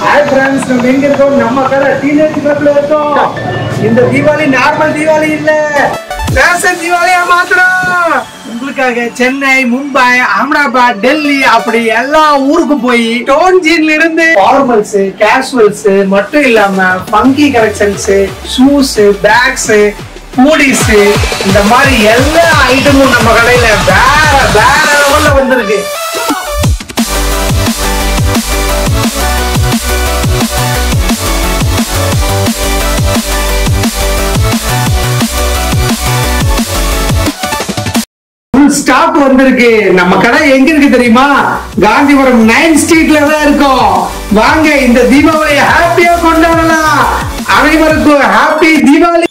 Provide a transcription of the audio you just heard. Hi friends, we are teenage people. This Diwali is not normal Diwali. Fashion Diwali is only. Chennai, Mumbai, Ahmedabad, Delhi, all formals, casuals, funky collections, shoes, bags, hoodies. All items we have. Stop vandirke namma kada enga irukku theriyuma Gandhivaram 9th street la da irukom vaanga indha Deepavali happy ah kondaadala avaivarku happy Diwali.